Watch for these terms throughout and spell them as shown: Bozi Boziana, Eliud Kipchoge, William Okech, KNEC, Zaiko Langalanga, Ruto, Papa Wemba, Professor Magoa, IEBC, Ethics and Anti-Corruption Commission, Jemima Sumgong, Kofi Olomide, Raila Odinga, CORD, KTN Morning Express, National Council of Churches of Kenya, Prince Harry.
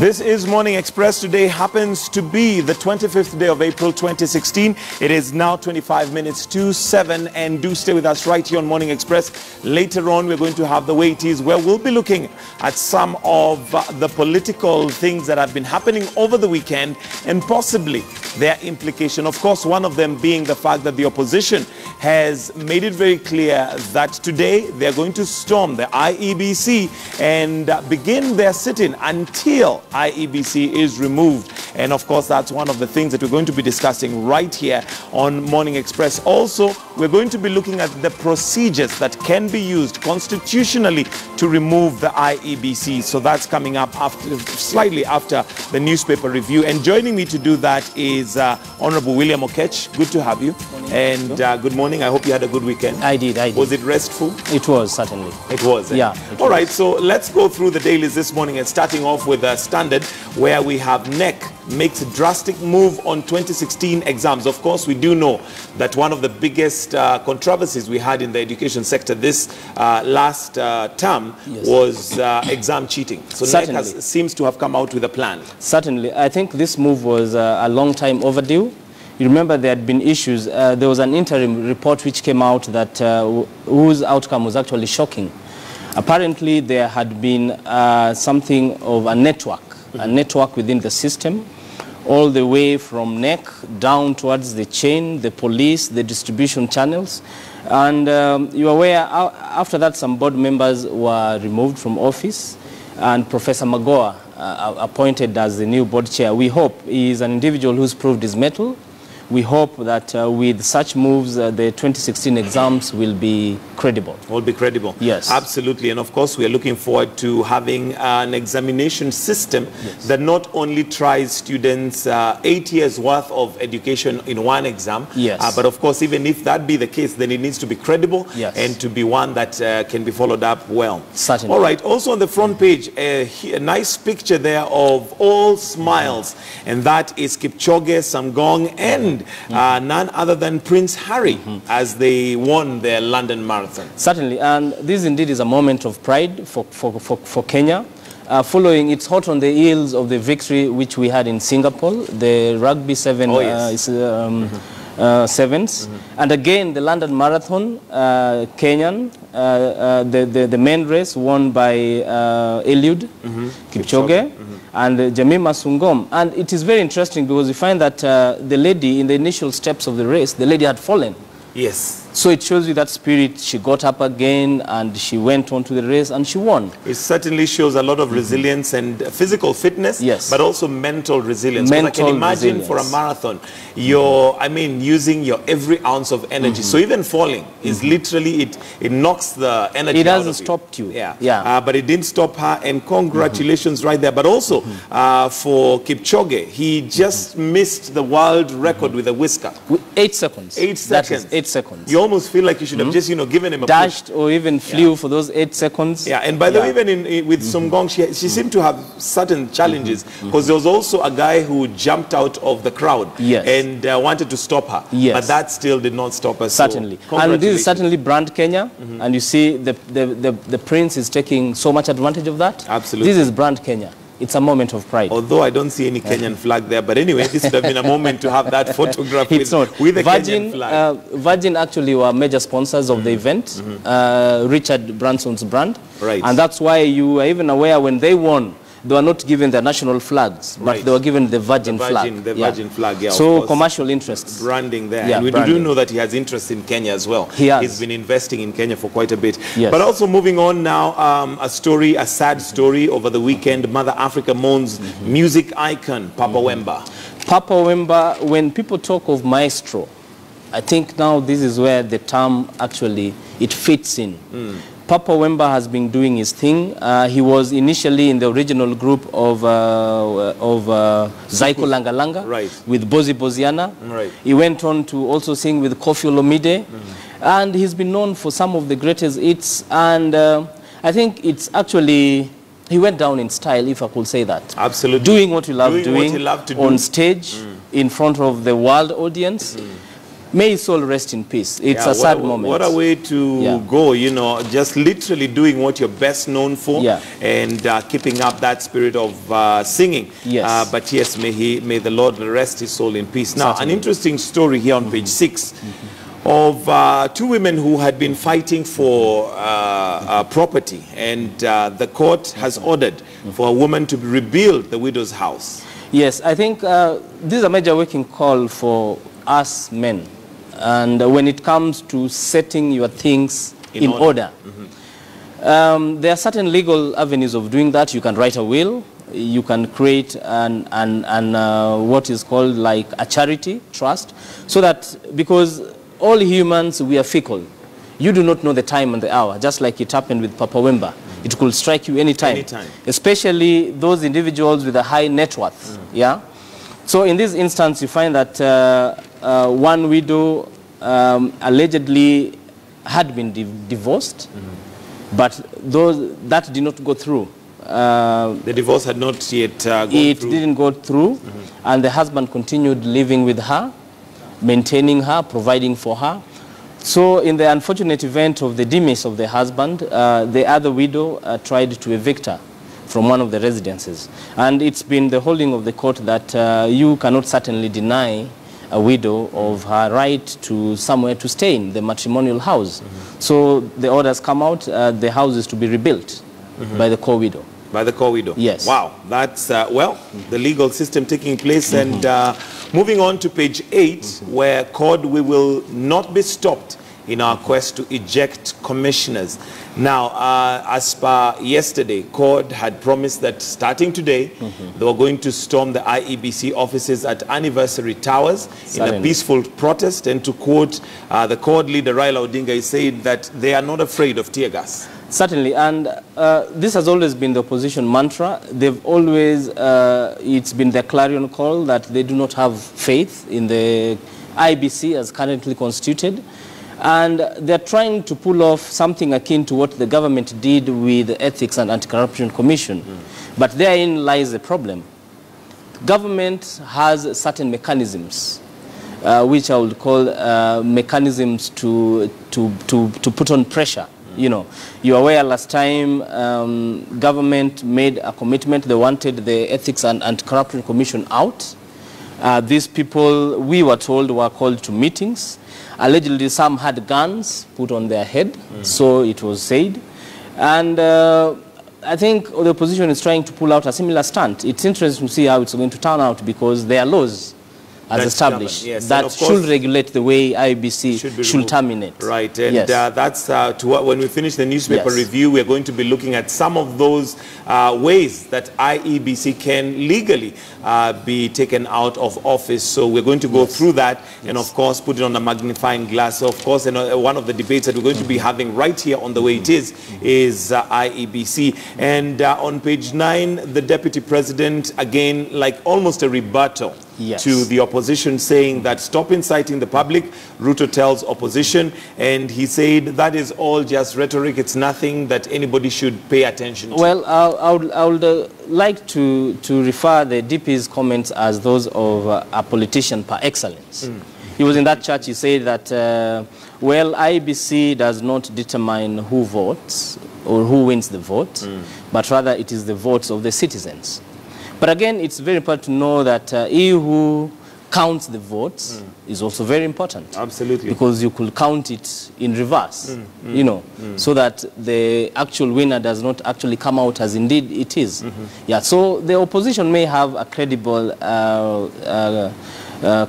This is Morning Express. Today happens to be the 25th day of April 2016. It is now 25 minutes to 7, and do stay with us right here on Morning Express. Later on, we're going to have The Way It Is, where we'll be looking at some of the political things that have been happening over the weekend and possibly their implication. Of course, one of them being the fact that the opposition has made it very clear that today they're going to storm the IEBC and begin their sit-in until IEBC is removed. And of course, that's one of the things that we're going to be discussing right here on Morning Express. Also, we're going to be looking at the procedures that can be used constitutionally to remove the IEBC. So that's coming up after, slightly after the newspaper review. And joining me to do that is Honorable William Okech. Good to have you. Morning. And good morning. I hope you had a good weekend. I did. Was it restful? It was, certainly. It was. Eh? Yeah. All right. So let's go through the dailies this morning, and starting off with a Standard, where we have KNEC makes a drastic move on 2016 exams. Of course, we do know that one of the biggest controversies we had in the education sector this last term was exam cheating. So KNEC seems to have come out with a plan. Certainly. I think this move was a long time overdue. You remember there had been issues. There was an interim report which came out that whose outcome was actually shocking. Apparently, there had been something of a network within the system, all the way from KNEC down towards the chain, the police, the distribution channels. And you are aware, after that, some board members were removed from office, and Professor Magoa appointed as the new board chair. We hope he is an individual who's proved his mettle. We hope that with such moves, the 2016 exams will be credible. Will be credible. Yes. Absolutely. And of course, we are looking forward to having an examination system that not only tries students 8 years worth of education in one exam, but of course, even if that be the case, then it needs to be credible and to be one that can be followed up well. Certainly. All right. Also on the front page, a nice picture there of all smiles. And that is Kipchoge, Sumgong, and none other than Prince Harry as they won their London Marathon. Certainly, and this indeed is a moment of pride for Kenya, following it's hot on the heels of the victory which we had in Singapore, the Rugby 7 Sevens, and again the London Marathon, Kenyan, the men race won by Eliud Kipchoge. And Jemima Sumgong. And it is very interesting because we find that the lady, in the initial steps of the race, the lady had fallen. Yes. So it shows you that spirit. She got up again and she went on to the race and she won. It certainly shows a lot of resilience and physical fitness, but also mental resilience. Mental I can imagine resilience. For a marathon, you're, I mean, using your every ounce of energy. So even falling is literally, it knocks the energy out of you. It hasn't stopped you. Yeah. But it didn't stop her, and congratulations right there. But also for Kipchoge, he just missed the world record with a whisker. 8 seconds. 8 seconds. 8 seconds. You almost feel like you should have just, you know, given him a dashed push. Or even flew for those 8 seconds. Yeah, and by the way, even with Sumgong, she seemed to have certain challenges because there was also a guy who jumped out of the crowd and wanted to stop her. Yes. But that still did not stop her. Certainly. So, and this is certainly brand Kenya. And you see the prince is taking so much advantage of that. Absolutely. This is brand Kenya. It's a moment of pride. Although I don't see any Kenyan flag there, but anyway, this would have been a moment to have that photograph with a Kenyan flag. Virgin actually were major sponsors of the event, Richard Branson's brand. Right. And that's why you are even aware when they won, they were not given their national flags, but they were given the Virgin flag. The Virgin flag, so commercial interests. Branding there. Yeah, and we do know that he has interest in Kenya as well. He has. He's been investing in Kenya for quite a bit. Yes. But also moving on now, a sad story over the weekend. Mother Africa mourns music icon, Papa Wemba. Papa Wemba, when people talk of maestro, I think now this is where the term actually, it fits in. Papa Wemba has been doing his thing. He was initially in the original group of Zaiko Langalanga with Bozi Boziana. He went on to also sing with Kofi Olomide. And he's been known for some of the greatest hits. And I think it's actually, he went down in style, if I could say that. Absolutely. Doing what he loved doing, what he loved to do. On stage, in front of the world audience. May his soul rest in peace. It's a sad moment. What a way to go, you know, just literally doing what you're best known for and keeping up that spirit of singing. Yes. But yes, may the Lord rest his soul in peace. Now, an interesting story here on page 6 of two women who had been fighting for property, and the court has ordered for a woman to rebuild the widow's house. Yes, I think this is a major waking call for us men, and when it comes to setting your things in order. There are certain legal avenues of doing that. You can write a will, you can create an what is called like a charity trust, so that, because all humans, we are fickle. You do not know the time and the hour, just like it happened with Papa Wemba. It could strike you anytime, especially those individuals with a high net worth. Yeah. So in this instance, you find that one widow allegedly had been divorced, but those, that did not go through. The divorce had not yet gone through. It didn't go through, and the husband continued living with her, maintaining her, providing for her. So in the unfortunate event of the demise of the husband, the other widow tried to evict her from one of the residences. And it's been the holding of the court that you cannot certainly deny a widow of her right to somewhere to stay in the matrimonial house. So the orders come out, the house is to be rebuilt by the co-widow. By the co-widow. Yes. Wow. That's, well, the legal system taking place. And moving on to page 8, where CORD, we will not be stopped in our quest to eject commissioners. Now, as per yesterday, CORD had promised that starting today, they were going to storm the IEBC offices at Anniversary Towers in a peaceful protest. And to quote the CORD leader, Raila Odinga, he said that they are not afraid of tear gas. Certainly, and this has always been the opposition mantra. They've always, it's been their clarion call that they do not have faith in the IEBC as currently constituted. And they're trying to pull off something akin to what the government did with the Ethics and Anti-Corruption Commission. But therein lies the problem. Government has certain mechanisms, which I would call mechanisms to put on pressure. You know, you are aware last time government made a commitment. They wanted the Ethics and Anti-Corruption Commission out. These people, we were told, were called to meetings. Allegedly, some had guns put on their head, so it was said. And I think the opposition is trying to pull out a similar stunt. It's interesting to see how it's going to turn out, because there are laws established that should regulate the way IEBC should terminate. Right, and that's when we finish the newspaper review, we are going to be looking at some of those ways that IEBC can legally be taken out of office. So we're going to go through that and, of course, put it on a magnifying glass. So, of course, and one of the debates that we're going to be having right here on The Way It is IEBC. And on page 9, the Deputy President, again, like almost a rebuttal to the opposition, saying that stop inciting the public, Ruto tells opposition, and he said that is all just rhetoric, it's nothing that anybody should pay attention to. Well, I would like to refer the DP's comments as those of a politician par excellence. He was in that church, he said that, well, IEBC does not determine who votes or who wins the vote, but rather it is the votes of the citizens. But again, it's very important to know that he who counts the votes is also very important. Absolutely. Because you could count it in reverse, you know, so that the actual winner does not actually come out as indeed it is. Yeah, so the opposition may have a credible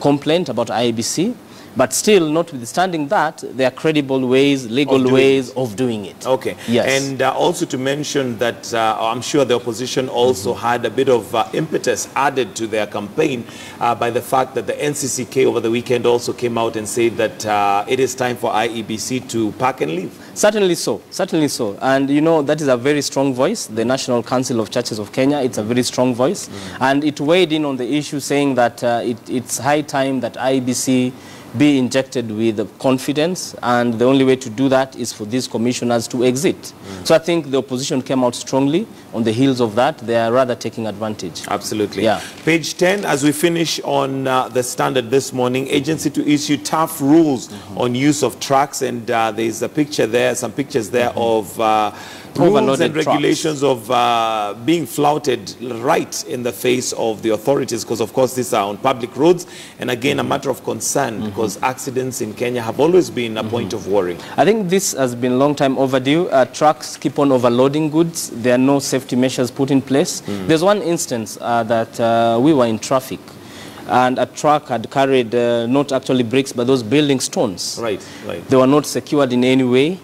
complaint about IEBC, but still, notwithstanding that, there are credible ways, legal ways of doing it. Okay. Yes. And also to mention that I'm sure the opposition also had a bit of impetus added to their campaign by the fact that the NCCK over the weekend also came out and said that it is time for IEBC to pack and leave. Certainly so. Certainly so. And, you know, that is a very strong voice. The National Council of Churches of Kenya, it's a very strong voice. And it weighed in on the issue, saying that it's high time that IEBC be injected with confidence, and the only way to do that is for these commissioners to exit. So I think the opposition came out strongly on the heels of that. They are rather taking advantage. Absolutely. Yeah. Page 10, as we finish on the Standard this morning, agency to issue tough rules on use of trucks, and there's a picture there, some pictures there of rules and regulations of being flouted right in the face of the authorities, because of course these are on public roads, and again a matter of concern because accidents in Kenya have always been a point of worry. I think this has been long time overdue. Trucks keep on overloading goods. There are no safety measures put in place. There's one instance that we were in traffic, and a truck had carried not actually bricks but those building stones. Right. They were not secured in any way.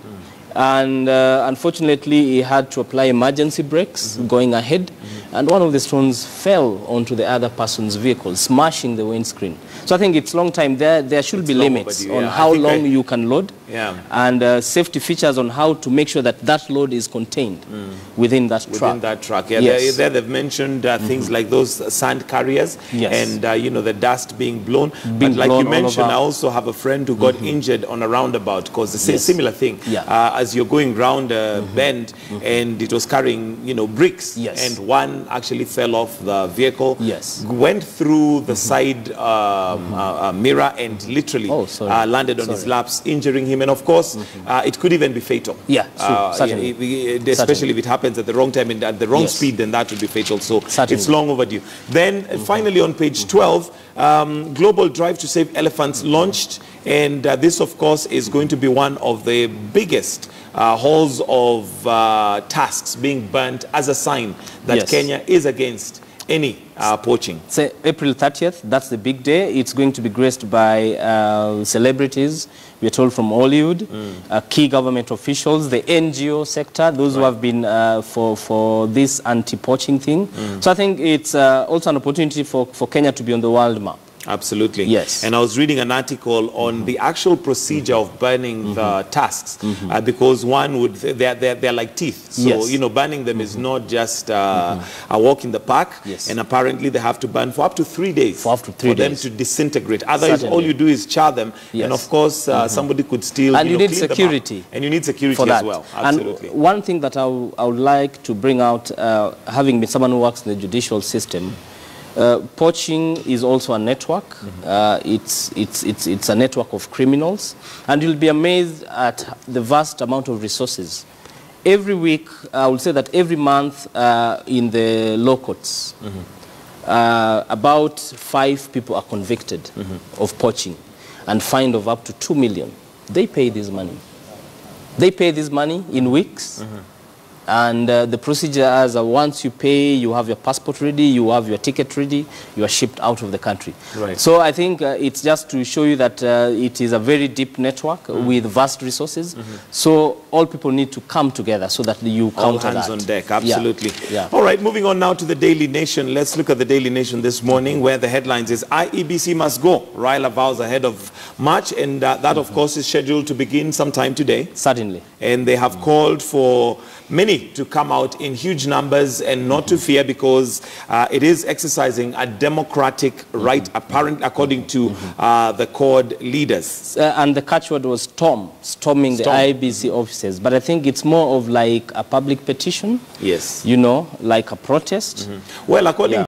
And unfortunately, he had to apply emergency brakes going ahead, and one of the stones fell onto the other person's vehicle, smashing the windscreen. So I think it's long time. There should be limits on how long you can load, and safety features on how to make sure that that load is contained within that truck. Yeah, yes. They've mentioned things like those sand carriers and you know, the dust being blown. But like you mentioned, I also have a friend who got injured on a roundabout because it's a similar thing. As you're going round a bend, and it was carrying, you know, bricks, and one actually fell off the vehicle, went through the side mirror and literally landed on his laps, injuring him, and of course it could even be fatal. Especially if it happens at the wrong time and at the wrong speed, then that would be fatal. So it's long overdue. Then finally on page 12, Global Drive to Save Elephants launched, and this of course is going to be one of the biggest halls of tasks being burnt as a sign that Kenya is against any poaching. So April 30th, that's the big day. It's going to be graced by celebrities, we're told, from Hollywood, key government officials, the NGO sector, those who have been for this anti-poaching thing. So I think it's also an opportunity for Kenya to be on the world map. Absolutely. Yes. And I was reading an article on the actual procedure of burning the tusks, because one would, they're like teeth. So, you know, burning them is not just a walk in the park. And apparently they have to burn for up to 3 days for them to disintegrate. Otherwise, all you do is char them. And of course, somebody could steal. And you need security. And you need security for that as well. Absolutely. And one thing that I would like to bring out, having been someone who works in the judicial system, poaching is also a network. It's a network of criminals, and you'll be amazed at the vast amount of resources. Every week, I would say that every month, in the law courts, about 5 people are convicted of poaching and fined of up to 2 million. They pay this money. They pay this money in weeks. And the procedure is once you pay, you have your passport ready, you have your ticket ready, you are shipped out of the country. So I think it's just to show you that it is a very deep network with vast resources. So all people need to come together so that you counter that. All hands on deck, absolutely. All right, moving on now to the Daily Nation. Let's look at the Daily Nation this morning, where the headlines is IEBC must go. Raila vows ahead of March, and that of course is scheduled to begin sometime today. Certainly. And they have called for many to come out in huge numbers and not to fear, because it is exercising a democratic right, apparent, according to the CORD leaders. And the catchword was storming the IEBC offices. But I think it's more of like a public petition. You know, like a protest. Well, according